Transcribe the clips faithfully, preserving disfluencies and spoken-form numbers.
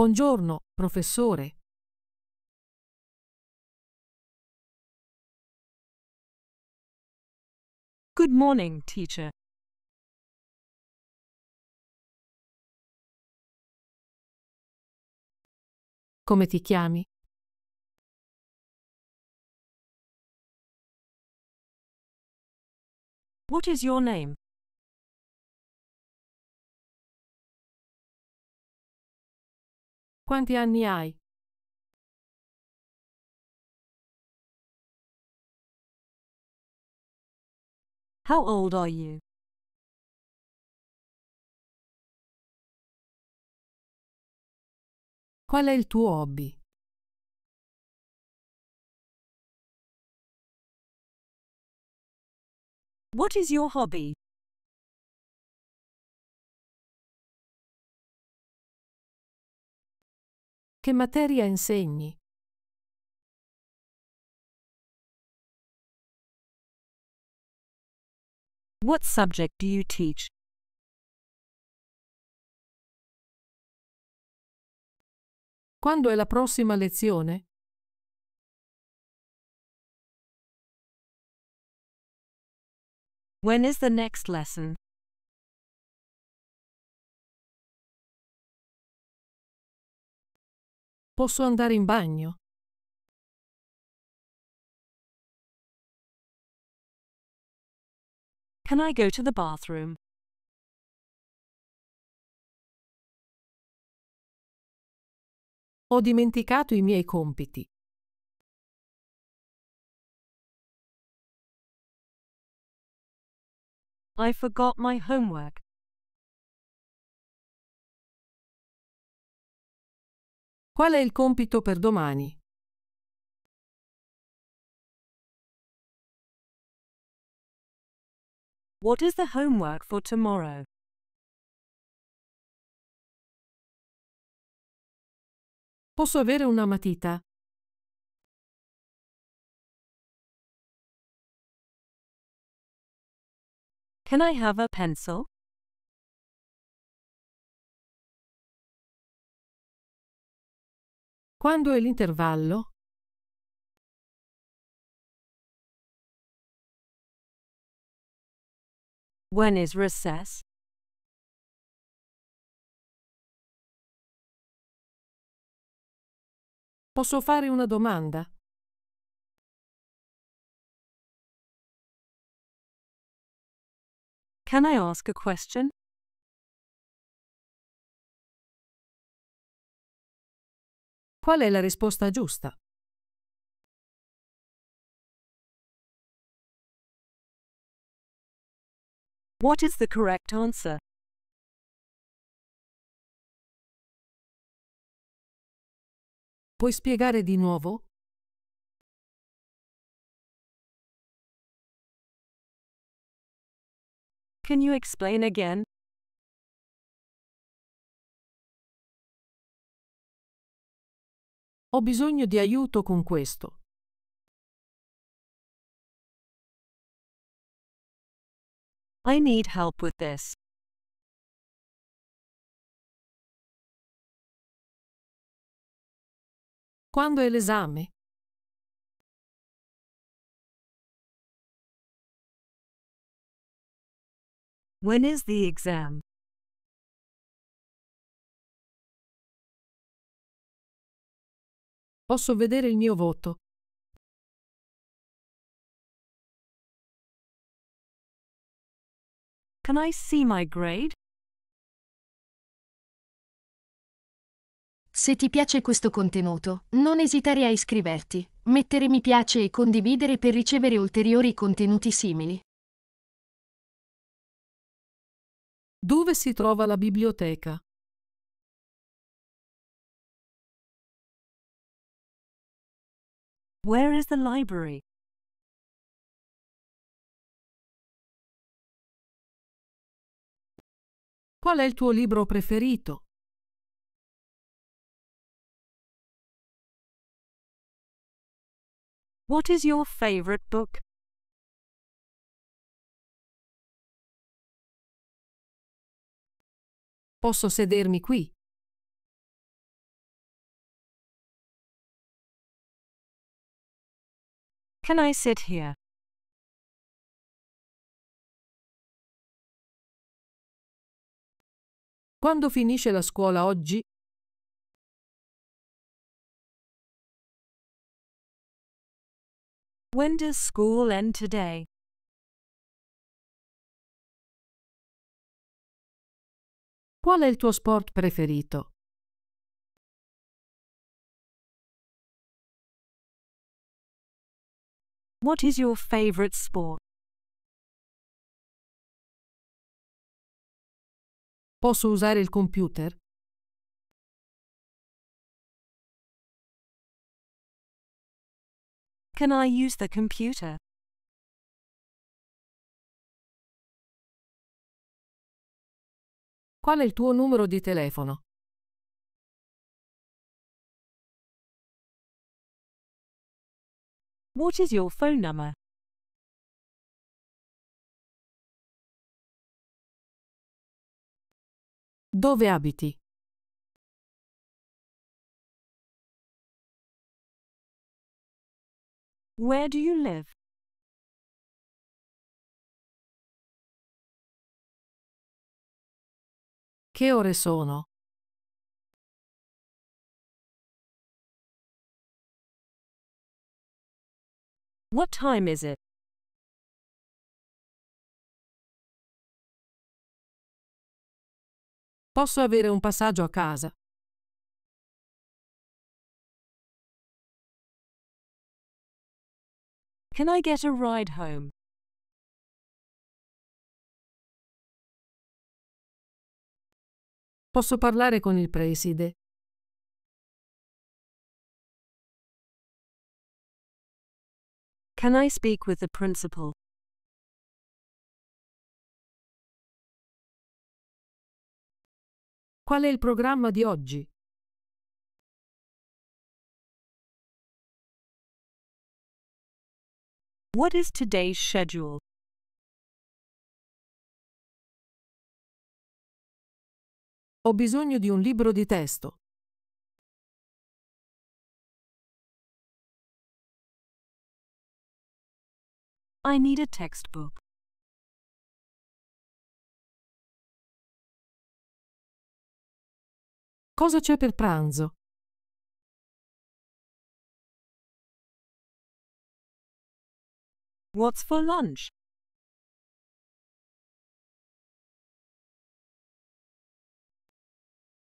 Buongiorno, professore. Good morning, teacher. Come ti chiami? What is your name? Quanti anni hai? How old are you? Qual è il tuo hobby? What is your hobby? Che materia insegni? What subject do you teach? Quando è la prossima lezione? When is the next lesson? Posso andare in bagno? Can I go to the bathroom? Ho dimenticato i miei compiti. I forgot my homework. Qual è il compito per domani? What is the homework for tomorrow? Posso avere una matita? Can I have a pencil? Quando è l'intervallo? When is recess? Posso fare una domanda? Can I ask a question? Qual è la risposta giusta? What is the correct answer? Puoi spiegare di nuovo? Can you explain again? Ho bisogno di aiuto con questo. I need help with this. Quando è l'esame? When is the exam? Posso vedere il mio voto? Can I see my grade? Se ti piace questo contenuto, non esitare a iscriverti, mettere mi piace e condividere per ricevere ulteriori contenuti simili. Dove si trova la biblioteca? Where is the library? Qual è il tuo libro preferito? What is your favorite book? Posso sedermi qui? Can I sit here? Quando finisce la scuola oggi? When does school end today? Qual è il tuo sport preferito? What is your favorite sport? Posso usare il computer? Can I use the computer? Qual è il tuo numero di telefono? What is your phone number? Dove abiti? Where do you live? Che ore sono? What time is it? Posso avere un passaggio a casa? Can I get a ride home? Posso parlare con il preside? Can I speak with the principal? Qual è il programma di oggi? What is today's schedule? Ho bisogno di un libro di testo. I need a textbook. Cosa c'è per pranzo? What's for lunch?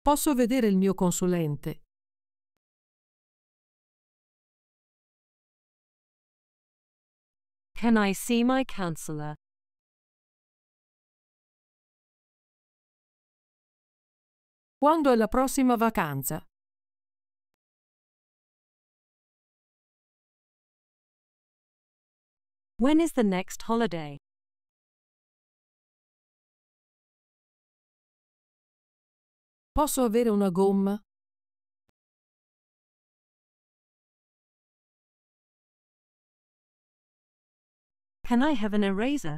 Posso vedere il mio consulente? Can I see my counselor? Quando è la prossima vacanza? When is the next holiday? Posso avere una gomma? Can I have an eraser?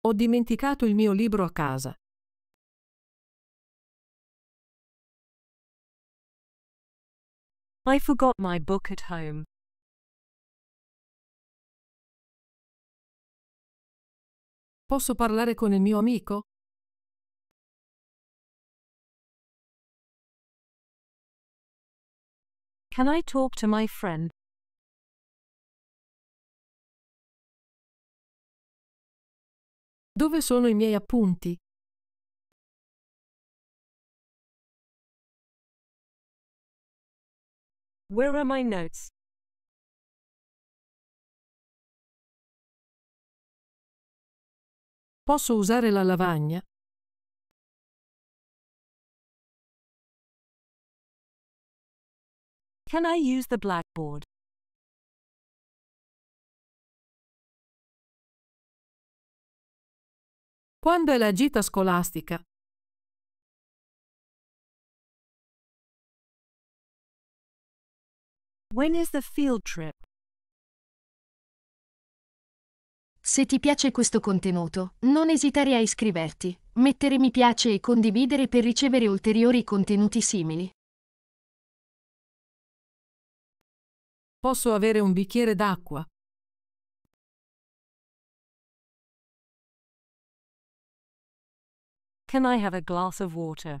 Ho dimenticato il mio libro a casa. I forgot my book at home. Posso parlare con il mio amico? Can I talk to my friend? Dove sono i miei appunti? Where are my notes? Posso usare la lavagna? Can I use the blackboard? Quando è la gita scolastica? When is the field trip? Se ti piace questo contenuto, non esitare a iscriverti, mettere mi piace e condividere per ricevere ulteriori contenuti simili. Posso avere un bicchiere d'acqua? Can I have a glass of water?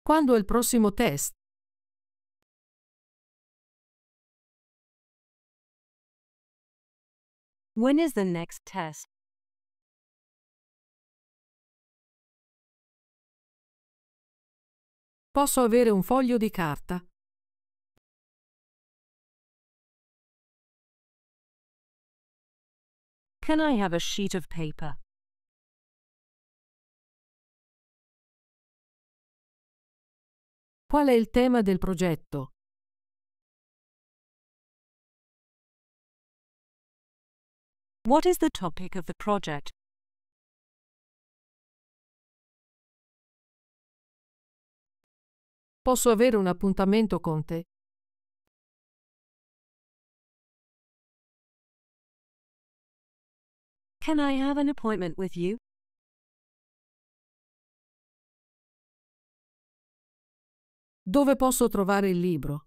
Quando è il prossimo test? When is the next test? Posso avere un foglio di carta? Can I have a sheet of paper? Qual è il tema del progetto? What is the topic of the project? Posso avere un appuntamento con te? Can I have an appointment with you? Dove posso trovare il libro?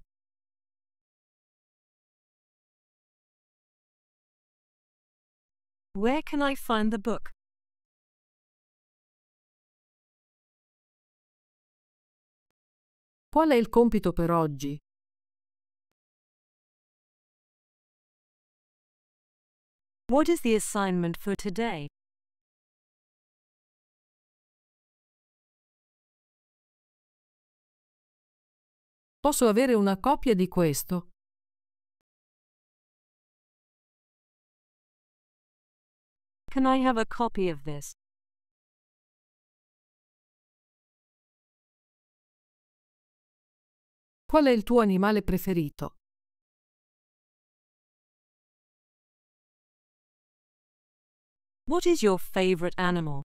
Where can I find the book? Qual è il compito per oggi? What is the assignment for today? Posso avere una copia di questo? Can I have a copy of this? Qual è il tuo animale preferito? What is your favorite animal?